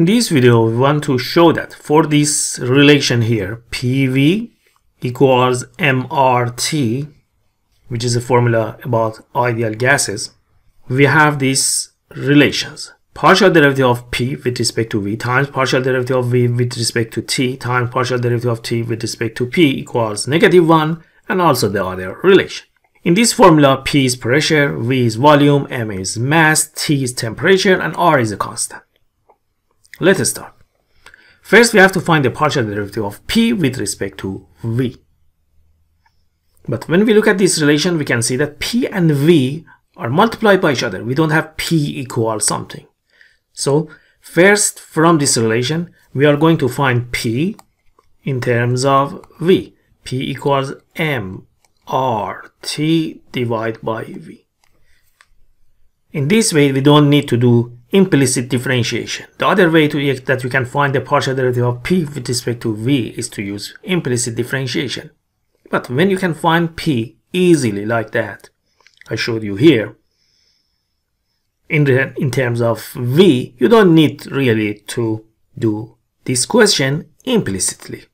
In this video, we want to show that for this relation here, PV equals MRT, which is a formula about ideal gases, we have these relations. Partial derivative of P with respect to V times partial derivative of V with respect to T times partial derivative of T with respect to P equals -1, and also the other relation. In this formula, P is pressure, V is volume, M is mass, T is temperature, and R is a constant. Let us start. First, we have to find the partial derivative of P with respect to V. But when we look at this relation, we can see that P and V are multiplied by each other. We don't have P equals something. So first, from this relation, we are going to find P in terms of V. P equals M RT divided by V. In this way, we don't need to do implicit differentiation. The other way that we can find the partial derivative of P with respect to V is to use implicit differentiation. But when you can find P easily like that, I showed you here, in terms of V, you don't need really to do this question implicitly.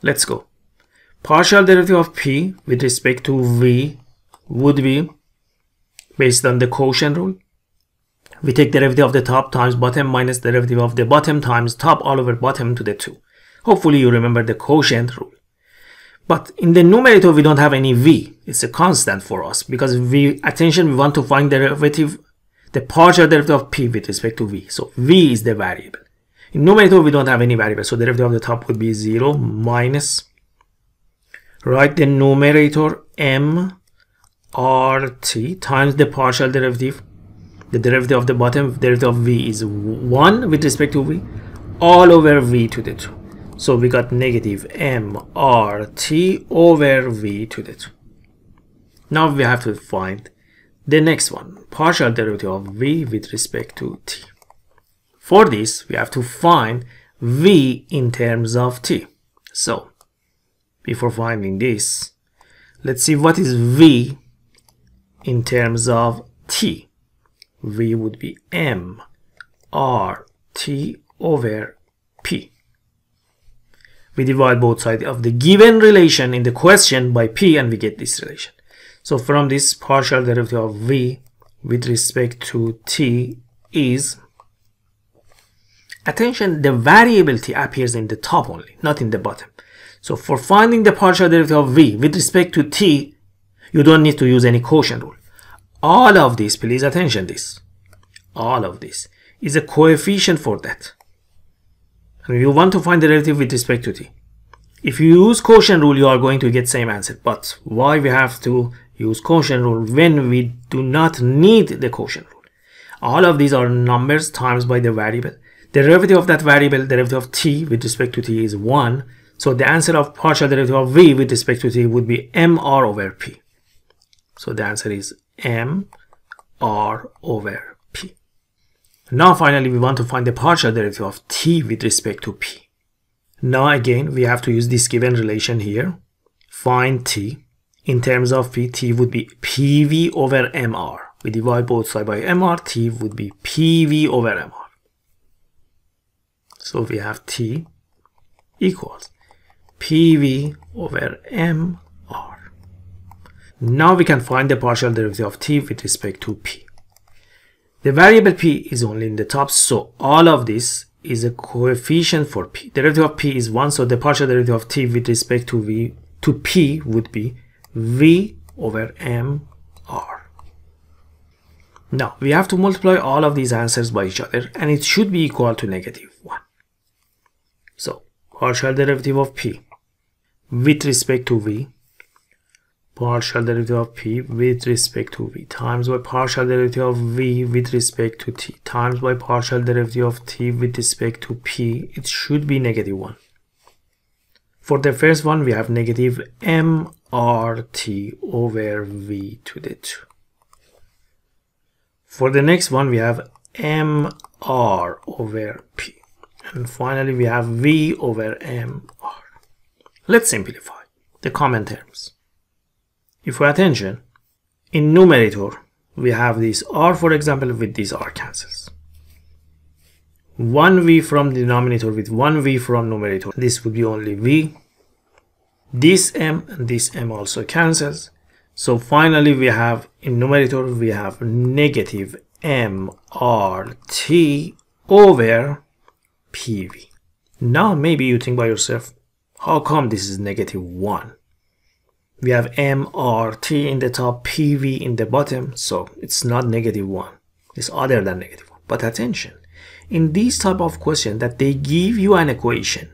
Let's go. Partial derivative of P with respect to V would be, based on the quotient rule, we take derivative of the top times bottom minus derivative of the bottom times top all over bottom to the 2. Hopefully you remember the quotient rule. But in the numerator we don't have any V. It's a constant for us because we want to find the partial derivative of P with respect to V. So V is the variable. In numerator we don't have any variable, so derivative of the top would be 0 minus, write the numerator MRT times the partial derivative. The derivative of the bottom, derivative of V is 1 with respect to V, all over V to the 2. So we got negative MRT over V to the 2. Now we have to find the next one, partial derivative of V with respect to T. For this, we have to find V in terms of T. So before finding this, let's see what is V in terms of T. V would be M R T over P. We divide both sides of the given relation in the question by P and we get this relation. So from this, partial derivative of V with respect to T is, attention, the variable T appears in the top only, not in the bottom. So for finding the partial derivative of V with respect to T, you don't need to use any quotient rule. All of this, please attention this, all of this is a coefficient for that. And you want to find the derivative with respect to T. If you use quotient rule, you are going to get same answer. But why we have to use quotient rule when we do not need the quotient rule? All of these are numbers times by the variable. The derivative of that variable, derivative of T with respect to T is 1. So the answer of partial derivative of V with respect to T would be MR over P. So the answer is MR over P. Now finally we want to find the partial derivative of T with respect to P. Now again we have to use this given relation here. Find T in terms of P. T would be PV over MR. We divide both sides by MR. T would be PV over MR. So we have T equals PV over MR. Now we can find the partial derivative of T with respect to P. The variable P is only in the top, so all of this is a coefficient for P. Derivative of P is 1, so the partial derivative of T with respect to P would be V over MR. Now we have to multiply all of these answers by each other, and it should be equal to -1. So partial derivative of P with respect to V, partial derivative of P with respect to V times by partial derivative of V with respect to T times by partial derivative of T with respect to P, it should be -1. For the first one, we have negative MRT over V to the 2. For the next one, we have MR over P. And finally, we have V over MR. Let's simplify the common terms. If we attention, in numerator, we have this R, for example, with this R cancels. 1v from denominator with 1v from numerator. This would be only v. This m and this m also cancels. So finally we have in numerator we have negative mRT over PV. Now maybe you think by yourself, how come this is negative 1? We have mRT in the top, PV in the bottom, so it's not negative 1. It's other than negative 1. But attention, in these type of question that they give you an equation,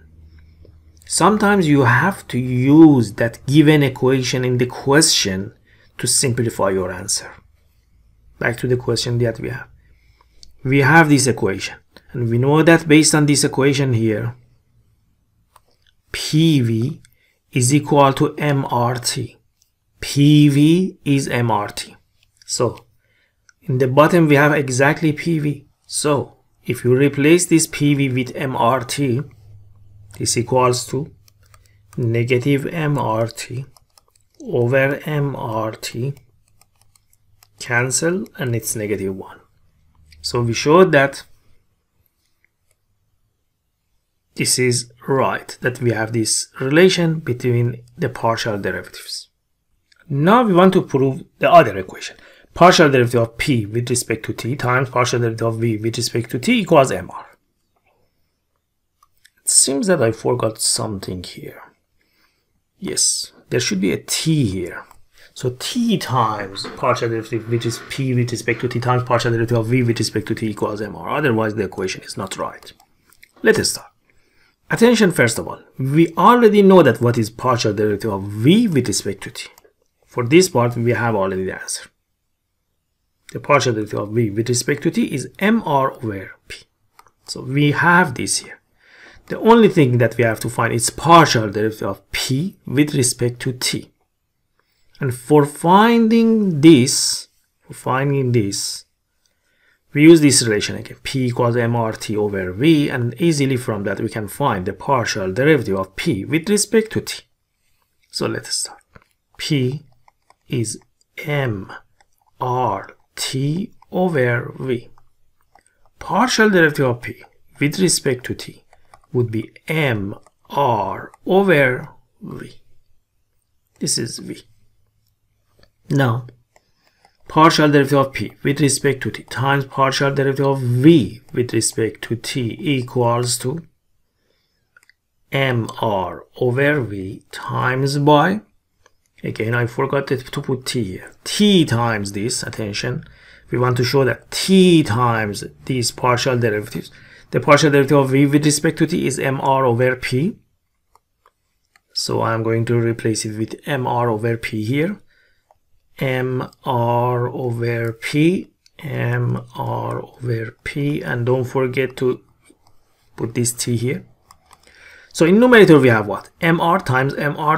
sometimes you have to use that given equation in the question to simplify your answer. Back to the question that we have. We have this equation, and we know that based on this equation here, PV is equal to MRT. PV is MRT. So in the bottom we have exactly PV. So if you replace this PV with MRT, this equals to negative MRT over MRT, cancel, and it's negative 1. So we showed that this is right, that we have this relation between the partial derivatives. Now we want to prove the other equation. Partial derivative of p with respect to t times partial derivative of v with respect to t equals mr. It seems that I forgot something here. Yes, there should be a t here. So t times partial derivative, which is p with respect to t times partial derivative of v with respect to t equals mr. Otherwise the equation is not right. Let us start. Attention, first of all, we already know that what is partial derivative of v with respect to t. For this part, we have already the answer. The partial derivative of v with respect to t is mr over p. So we have this here. The only thing that we have to find is partial derivative of p with respect to t. And for finding this, we use this relation again, p equals mrt over v, and easily from that we can find the partial derivative of p with respect to t. So let's start. P is mrt over v. Partial derivative of p with respect to t would be mr over v. This is v. Now, partial derivative of p with respect to t times partial derivative of v with respect to t equals to mr over v times by, again I forgot to put t here, t times this. Attention, we want to show that t times these partial derivatives, the partial derivative of v with respect to t is mr over p, so I'm going to replace it with mr over p here, mr over p, and don't forget to put this t here. So in numerator we have what? mr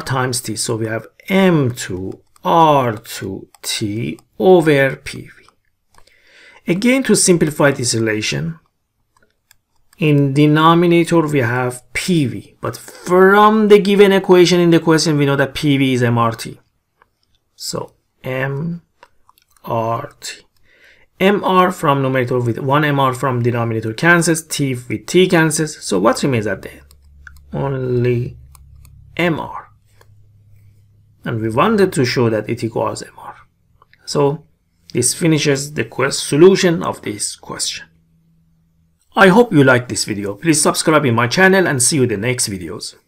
times t, so we have m2 r2 t over pv. Again, to simplify this relation, in denominator we have pv, but from the given equation in the question we know that pv is mrt, so mrt. mr from numerator with 1 mr from denominator cancels, t with t cancels, so what remains at the end? Only mr, and we wanted to show that it equals mr. So this finishes the solution of this question. I hope you liked this video. Please subscribe in my channel and see you in the next videos.